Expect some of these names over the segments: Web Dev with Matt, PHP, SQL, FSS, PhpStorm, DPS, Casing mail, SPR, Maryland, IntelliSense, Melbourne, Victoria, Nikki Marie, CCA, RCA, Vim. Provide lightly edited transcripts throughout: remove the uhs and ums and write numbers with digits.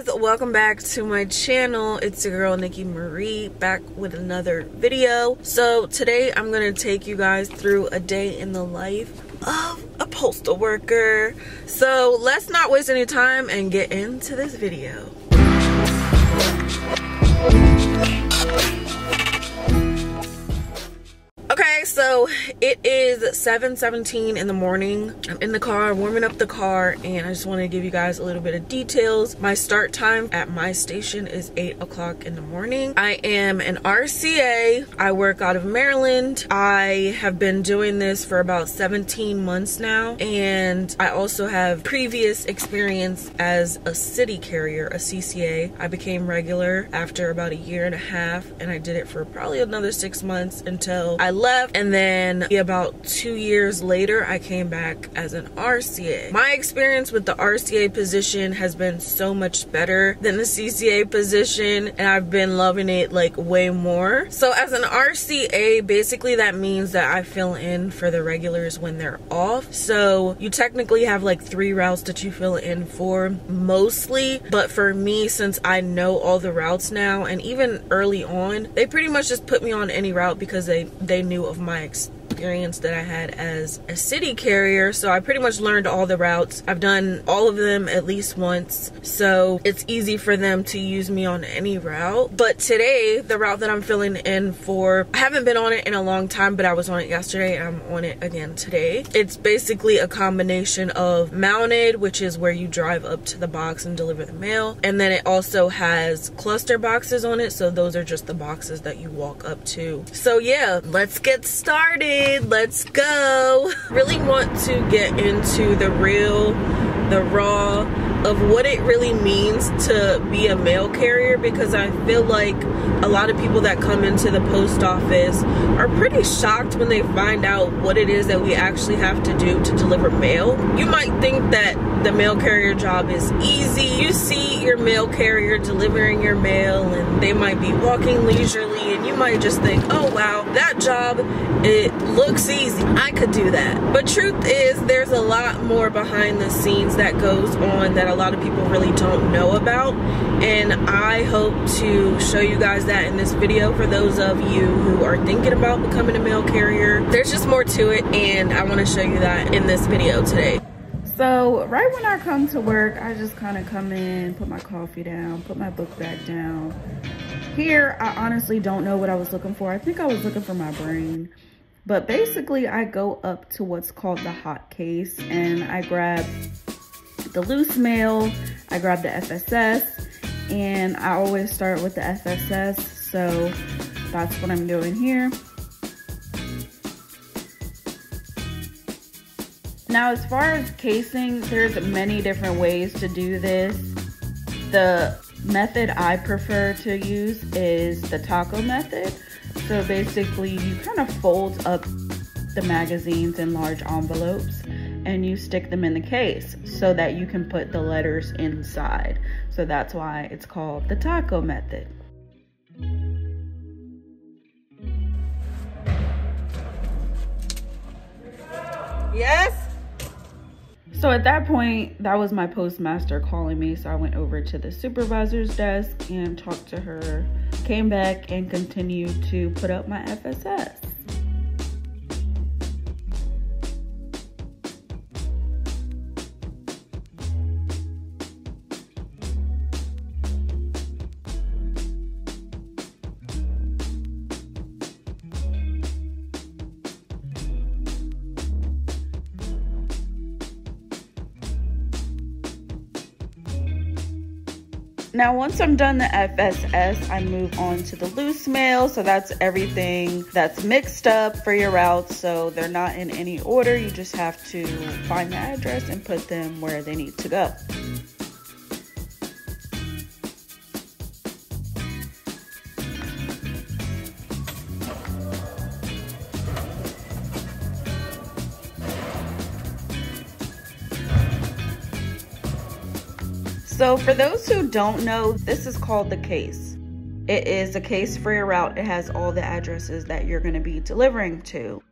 guys, welcome back to my channel. It's your girl Nikki Marie, back with another video. So today I'm gonna take you guys through a day in the life of a postal worker. So let's not waste any time and get into this video. Okay, so it is 7:17 in the morning. I'm in the car, warming up the car, and I just want to give you guys a little bit of details. My start time at my station is 8 o'clock in the morning. I am an RCA. I work out of Maryland. I have been doing this for about 17 months now, and I also have previous experience as a city carrier, a CCA. I became regular after about a year and a half, and I did it for probably another 6 months until I left, and then about 2 years later I came back as an RCA. My experience with the RCA position has been so much better than the CCA position, and I've been loving it like way more. So as an RCA, basically that means that I fill in for the regulars when they're off. So you technically have like 3 routes that you fill in for mostly, but for me, since I know all the routes now, and even early on they pretty much just put me on any route because they knew of my experience that I had as a city carrier. So I pretty much learned all the routes. I've done all of them at least once, so it's easy for them to use me on any route. But today, the route that I'm filling in for, I haven't been on it in a long time, but I was on it yesterday and I'm on it again today. It's basically a combination of mounted, which is where you drive up to the box and deliver the mail, and then it also has cluster boxes on it, so those are just the boxes that you walk up to. So yeah, let's get started. Let's go. Really want to get into the real, the raw of what it really means to be a mail carrier, because I feel like a lot of people that come into the post office are pretty shocked when they find out what it is that we actually have to do to deliver mail. You might think that the mail carrier job is easy. You see your mail carrier delivering your mail and they might be walking leisurely, and you might just think, oh wow, that job, it looks easy, I could do that. But truth is, there's a lot more behind the scenes that goes on that a lot of people really don't know about, and I hope to show you guys that in this video for those of you who are thinking about becoming a mail carrier. There's just more to it, and I want to show you that in this video today. So right when I come to work, I just kind of come in, put my coffee down, put my book back down. Here, I honestly don't know what I was looking for. I think I was looking for my brain. But basically, I go up to what's called the hot case, and I grab the loose mail, I grab the FSS, and I always start with the FSS, so that's what I'm doing here. Now, as far as casing, there's many different ways to do this. The method I prefer to use is the taco method. So basically, you kind of fold up the magazines in large envelopes and you stick them in the case so that you can put the letters inside. So that's why it's called the taco method. Yes? So at that point, that was my postmaster calling me, so I went over to the supervisor's desk and talked to her, came back and continued to put up my FSS. Now, once I'm done the FSS, I move on to the loose mail. So that's everything that's mixed up for your routes. So they're not in any order. You just have to find the address and put them where they need to go. So for those who don't know, this is called the case. It is a case for your route. It has all the addresses that you're going to be delivering to.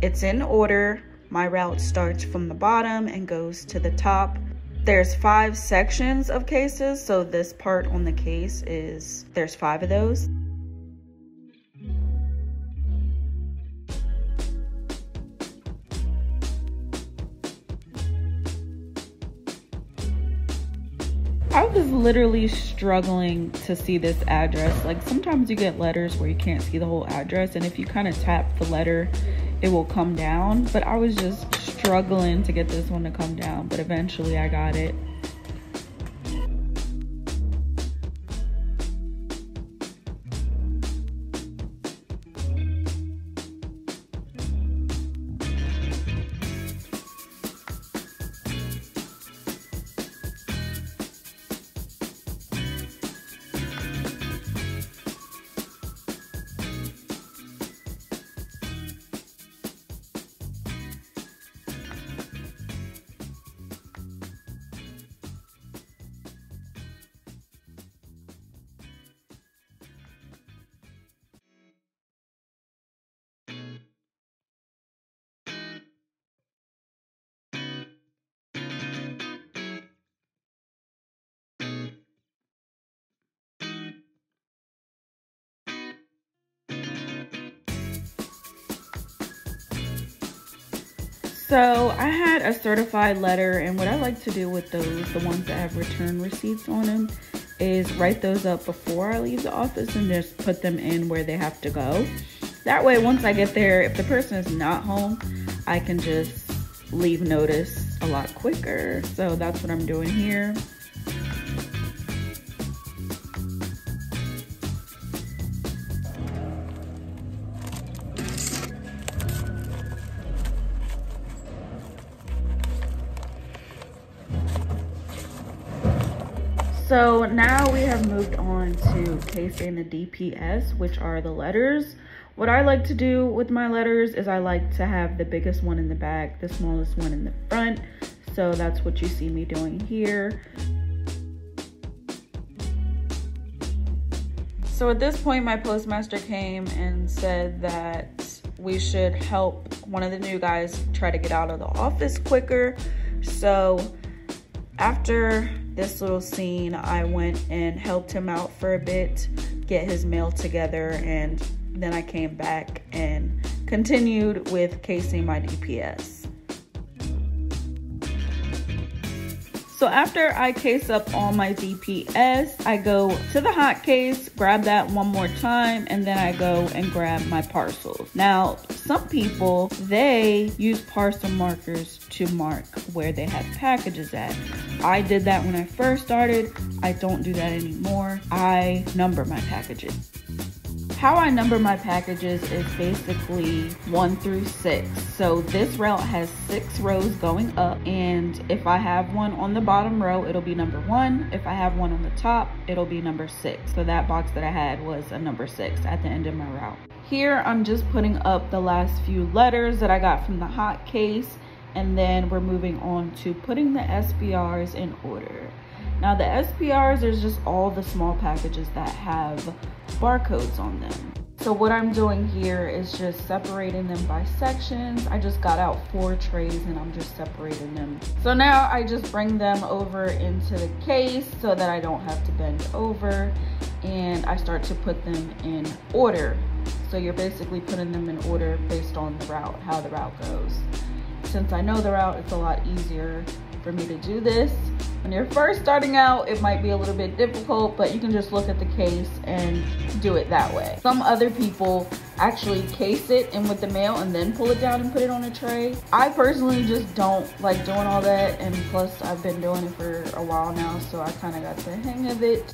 It's in order. My route starts from the bottom and goes to the top. There's 5 sections of cases, so this part on the case is, there's 5 of those. I was literally struggling to see this address. Like, sometimes you get letters where you can't see the whole address, and if you kind of tap the letter, it will come down. But I was just struggling to get this one to come down, but eventually I got it. So I had a certified letter, and what I like to do with those, the ones that have return receipts on them, is write those up before I leave the office and just put them in where they have to go. That way, once I get there, if the person is not home, I can just leave notice a lot quicker. So that's what I'm doing here. So now we have moved on to case and the DPS, which are the letters. What I like to do with my letters is I like to have the biggest one in the back, the smallest one in the front. So that's what you see me doing here. So at this point, my postmaster came and said that we should help one of the new guys try to get out of the office quicker. So after this little scene, I went and helped him out for a bit, get his mail together, and then I came back and continued with casing my DPS. So after I case up all my DPS, I go to the hot case, grab that one more time, and then I go and grab my parcels. Now, some people, they use parcel markers to mark where they have packages at. I did that when I first started. I don't do that anymore. I number my packages. How I number my packages is basically 1 through 6. So this route has 6 rows going up, and if I have one on the bottom row, it'll be number 1. If I have one on the top, it'll be number 6. So that box that I had was a number 6 at the end of my route. Here, I'm just putting up the last few letters that I got from the hot case, and then we're moving on to putting the SPRs in order. Now, the SPRs is just all the small packages that have barcodes on them. So what I'm doing here is just separating them by sections. I just got out 4 trays and I'm just separating them. So now I just bring them over into the case so that I don't have to bend over, and I start to put them in order. So you're basically putting them in order based on the route, how the route goes. Since I know the route, it's a lot easier for me to do this. When you're first starting out, it might be a little bit difficult, but you can just look at the case and do it that way. Some other people actually case it in with the mail and then pull it down and put it on a tray. I personally just don't like doing all that, and plus I've been doing it for a while now, so I kind of got the hang of it.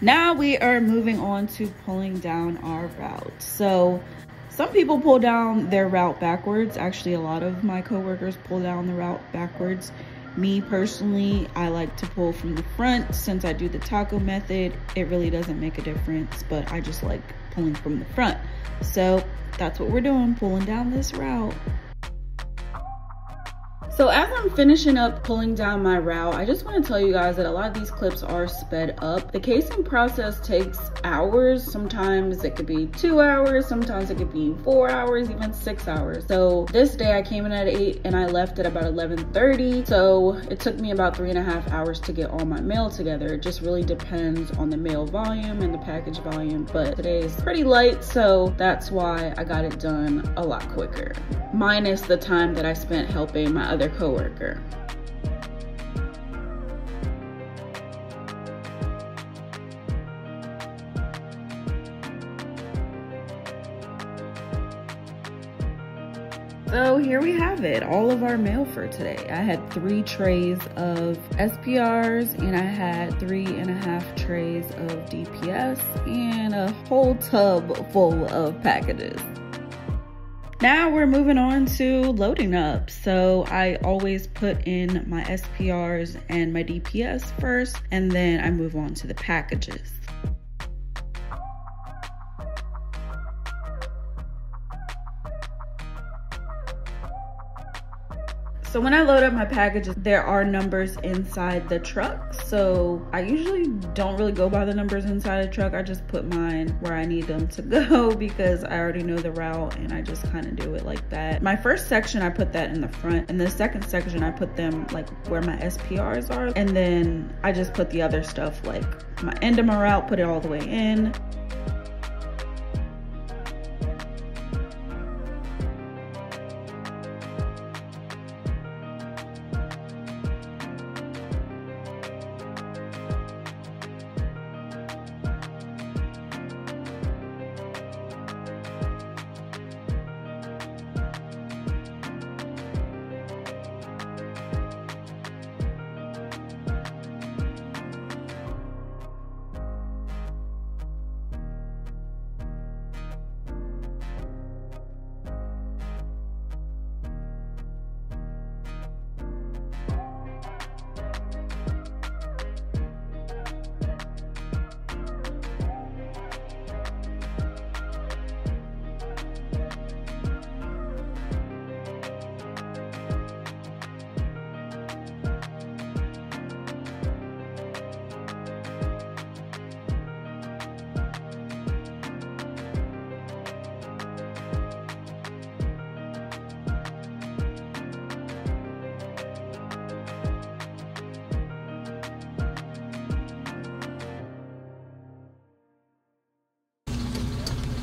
Now we are moving on to pulling down our route. So some people pull down their route backwards. Actually, a lot of my coworkers pull down the route backwards. Me personally, I like to pull from the front. Since I do the taco method, it really doesn't make a difference, but I just like pulling from the front. So that's what we're doing, pulling down this route. So as I'm finishing up pulling down my route, I just want to tell you guys that a lot of these clips are sped up. The casing process takes hours. Sometimes it could be 2 hours, sometimes it could be 4 hours, even 6 hours. So this day I came in at 8 and I left at about 11:30. So it took me about 3.5 hours to get all my mail together. It just really depends on the mail volume and the package volume, but today is pretty light, so that's why I got it done a lot quicker, minus the time that I spent helping my other coworker. So here we have it, all of our mail for today. I had 3 trays of SPRs and I had 3.5 trays of DPS and a whole tub full of packages. Now we're moving on to loading up. So I always put in my SPRs and my DPS first, and then I move on to the packages. So when I load up my packages, there are numbers inside the truck. So I usually don't really go by the numbers inside the truck. I just put mine where I need them to go because I already know the route and I just kind of do it like that. My first section, I put that in the front, and the second section, I put them like where my SPRs are. And then I just put the other stuff, like my end of my route, put it all the way in.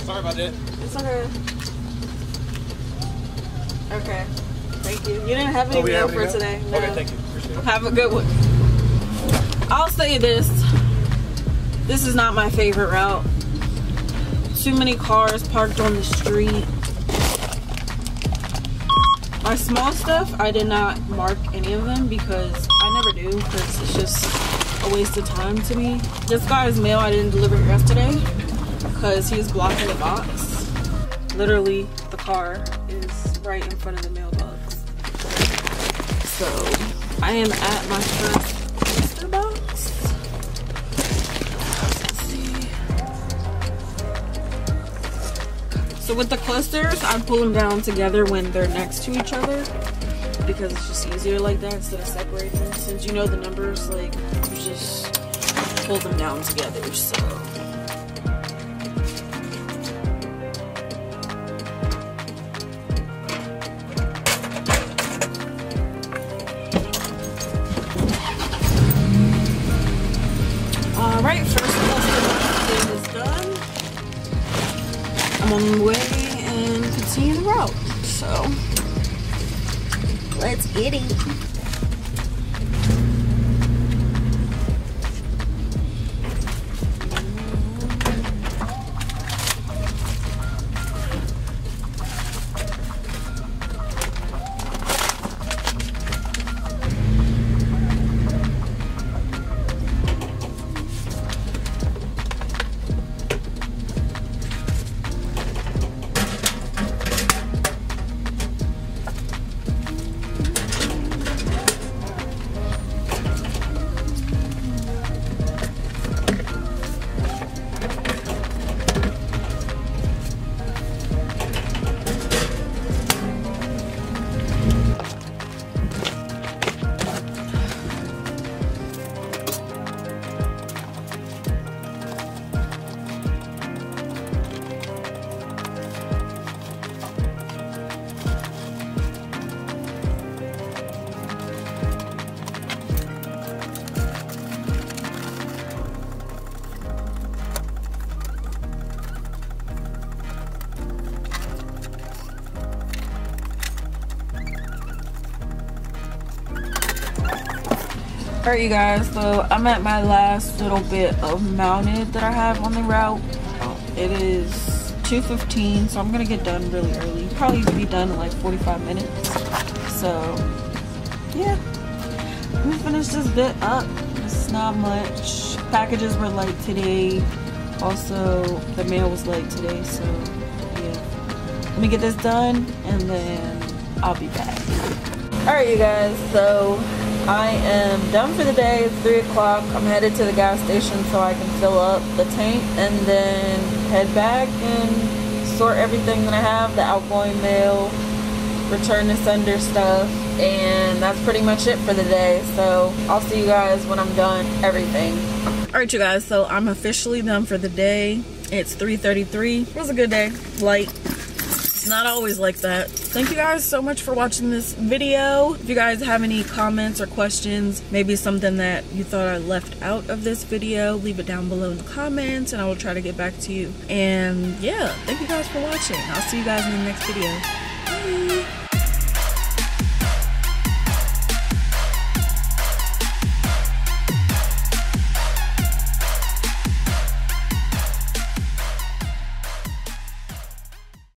Sorry about that. It's okay. Okay. Thank you. You didn't have any mail for today. No. Okay, thank you. Appreciate it. Have a good one. I'll say this. This is not my favorite route. Too many cars parked on the street. My small stuff, I did not mark any of them because I never do, because it's just a waste of time to me. This guy's mail I didn't deliver yesterday, because he was blocking the box. Literally, the car is right in front of the mailbox. So I am at my first Easter box. Let's see. So with the clusters, I pull them down together when they're next to each other, because it's just easier like that instead of separating them. Since you know the numbers, like, you just pull them down together. So. Let's get it. Alright you guys, so I'm at my last little bit of mounted that I have on the route. It is 2:15, so I'm gonna get done really early. Probably be done in like 45 minutes. So yeah, let me finish this bit up. It's not much. Packages were light today. Also, the mail was light today, so yeah. Let me get this done and then I'll be back. Alright you guys, so I am done for the day. It's 3 o'clock. I'm headed to the gas station so I can fill up the tank and then head back and sort everything that I have, the outgoing mail, return to sender stuff, and that's pretty much it for the day. So I'll see you guys when I'm done everything. Alright you guys, so I'm officially done for the day. It's 3:33. It was a good day. Light. Not always like that. Thank you guys so much for watching this video. If you guys have any comments or questions, maybe something that you thought I left out of this video, leave it down below in the comments and I will try to get back to you. And yeah, thank you guys for watching. I'll see you guys in the next video. Bye.